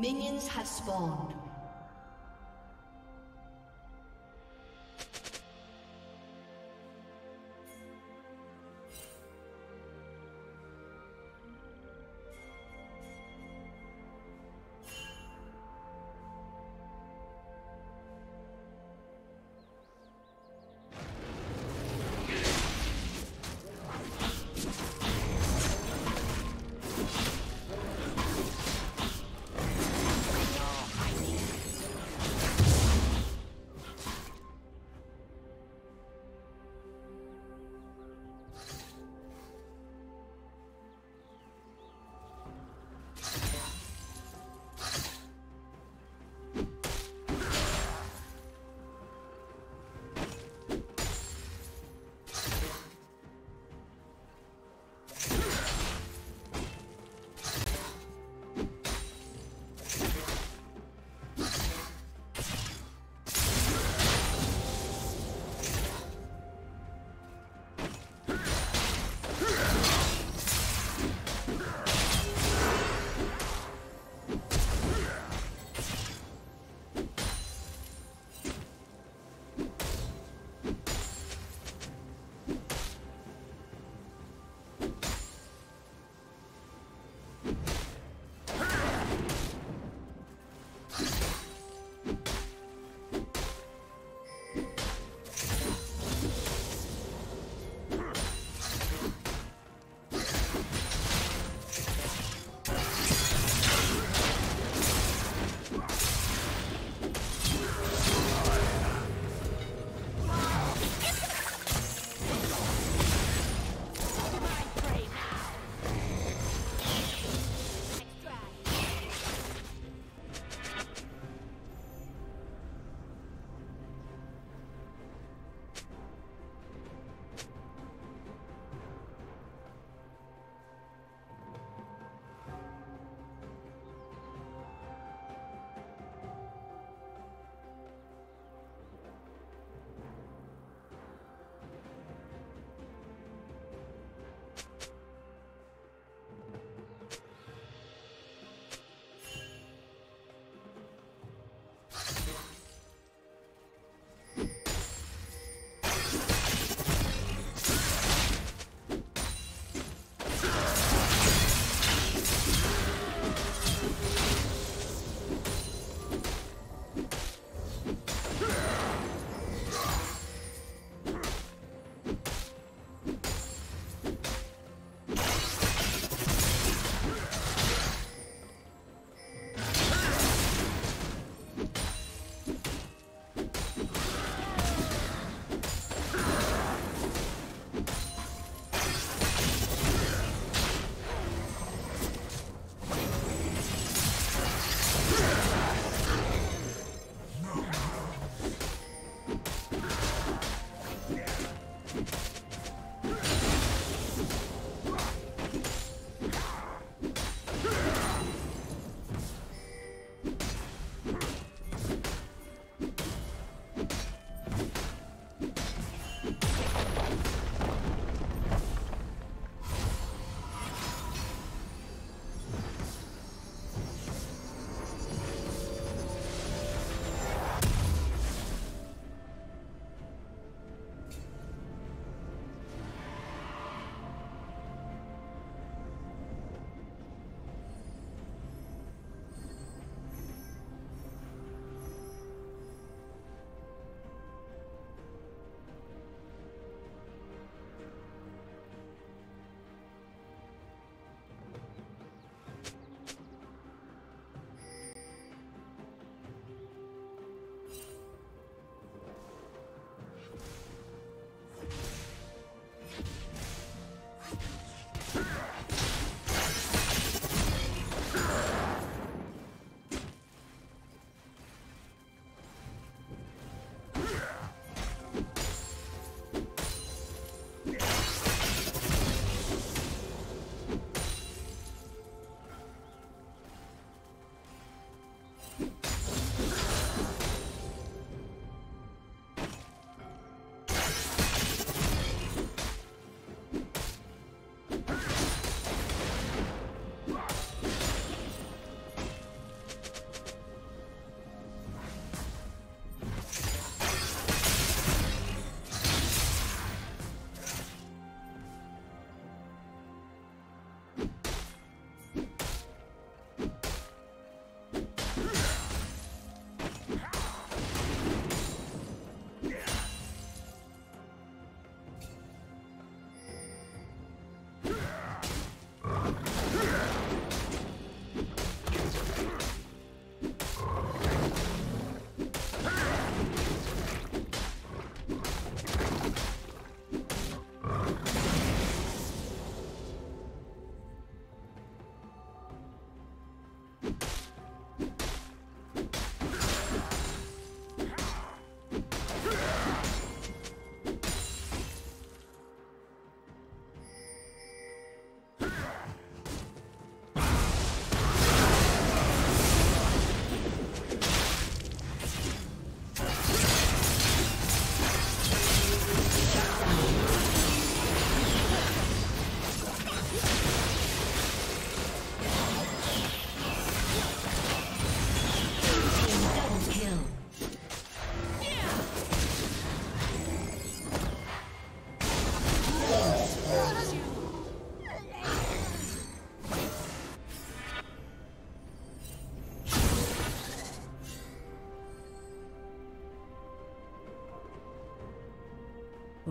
Minions have spawned.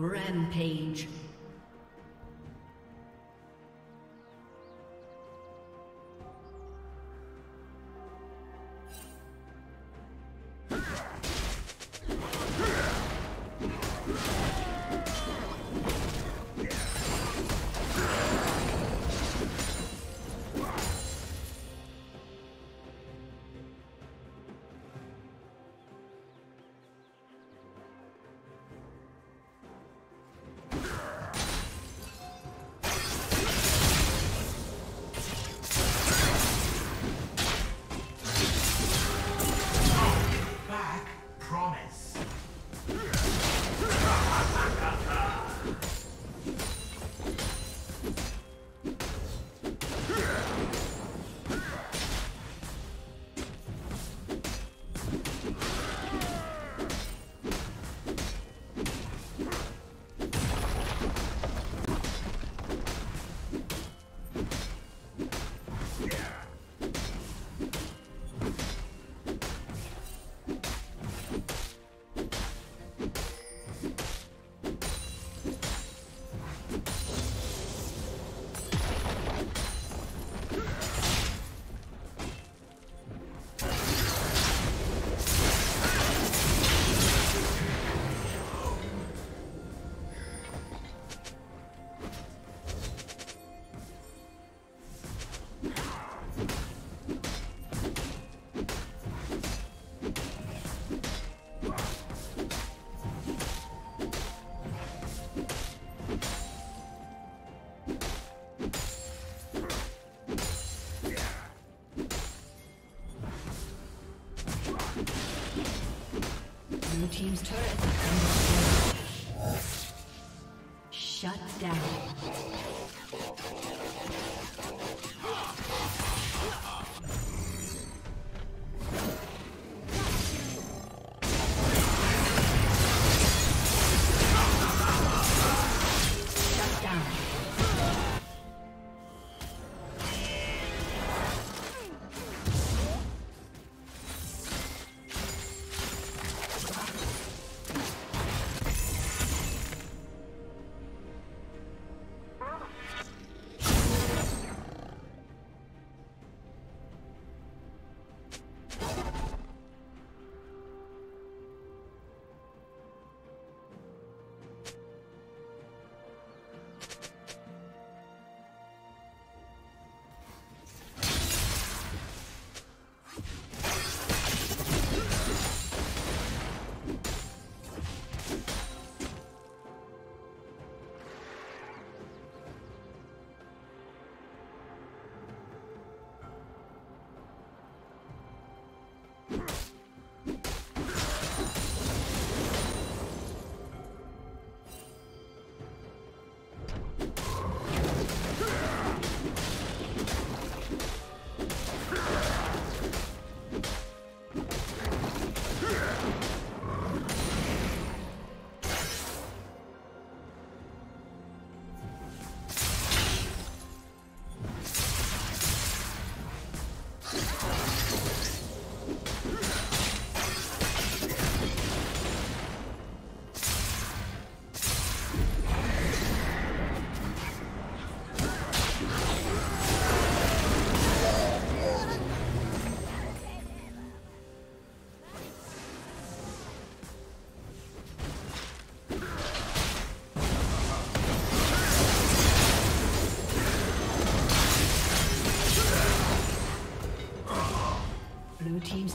Rampage. Team's turret has been destroyed. Shut down. Blue team's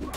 Look.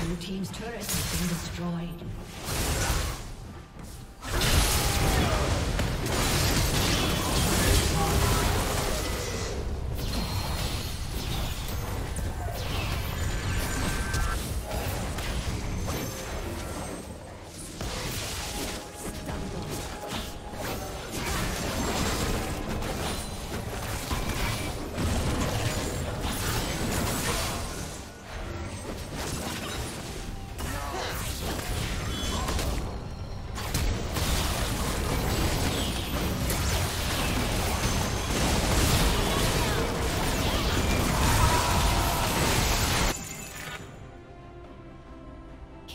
Blue team's turret has been destroyed.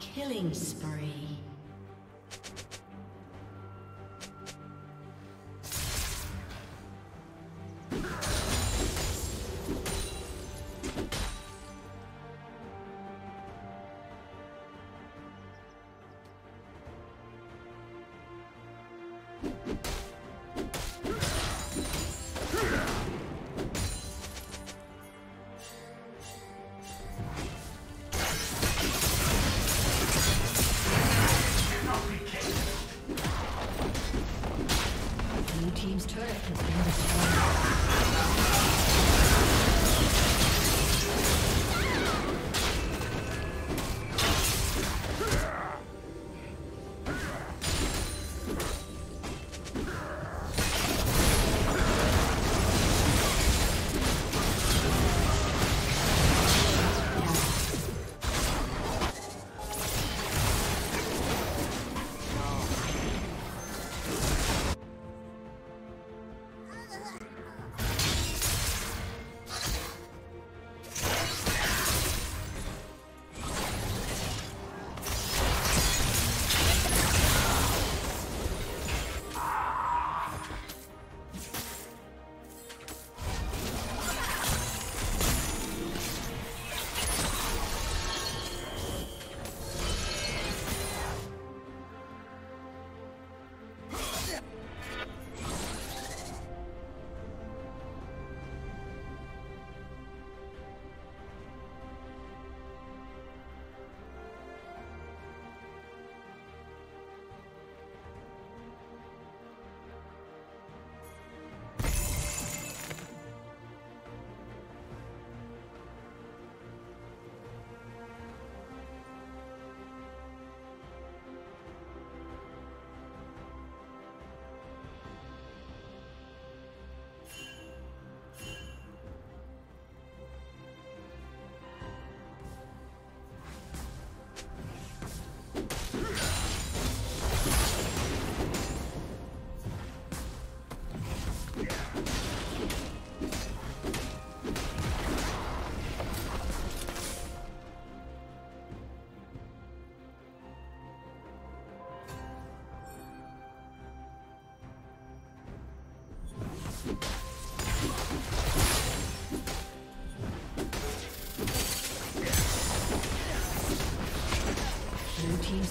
Killing spree. Team's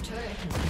turret has been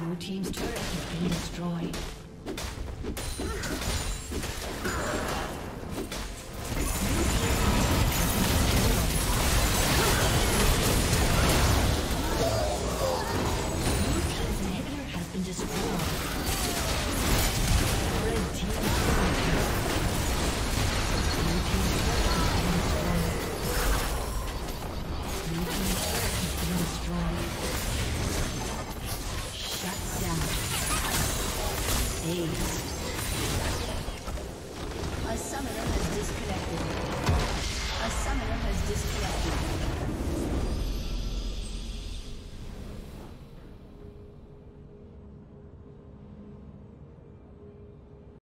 Blue Team's turret has been destroyed. A summoner has disconnected.